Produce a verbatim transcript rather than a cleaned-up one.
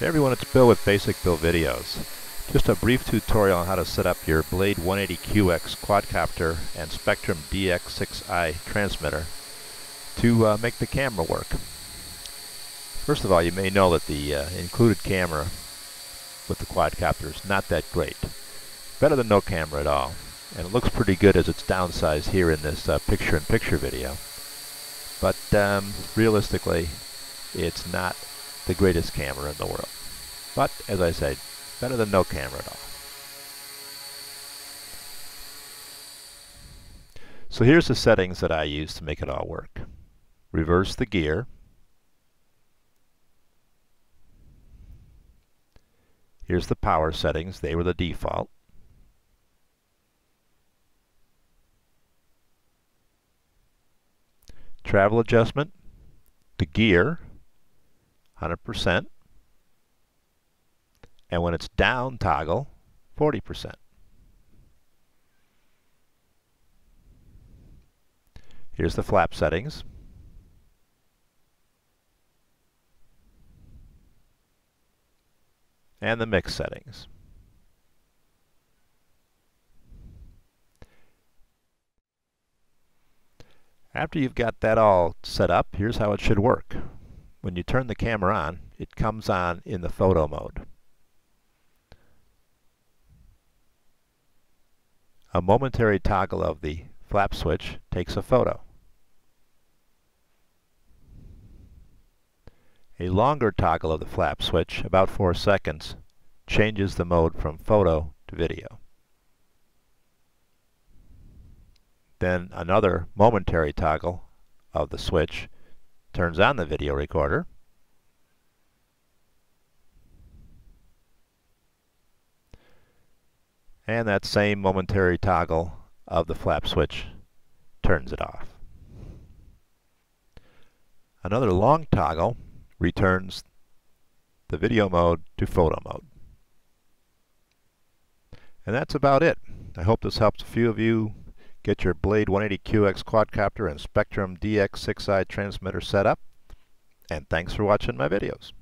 Hey everyone, it's Bill with Basic Bill Videos. Just a brief tutorial on how to set up your Blade one eighty Q X quadcopter and Spektrum D X six i transmitter to uh, make the camera work. First of all, you may know that the uh, included camera with the quadcopter is not that great. Better than no camera at all. And it looks pretty good as it's downsized here in this uh, picture-in-picture video. But um, realistically, it's not the greatest camera in the world. But, as I said, better than no camera at all. So here's the settings that I use to make it all work. Reverse the gear. Here's the power settings. They were the default. Travel adjustment. The gear. one hundred percent, and when it's down toggle, forty percent. Here's the flap settings. And the mix settings. After you've got that all set up, here's how it should work. When you turn the camera on, it comes on in the photo mode. A momentary toggle of the flap switch takes a photo. A longer toggle of the flap switch, about four seconds, changes the mode from photo to video. Then another momentary toggle of the switch turns on the video recorder, and that same momentary toggle of the flap switch turns it off. Another long toggle returns the video mode to photo mode. And that's about it. I hope this helps a few of you get your Blade one eighty Q X quadcopter and Spektrum D X six i transmitter set up, and thanks for watching my videos.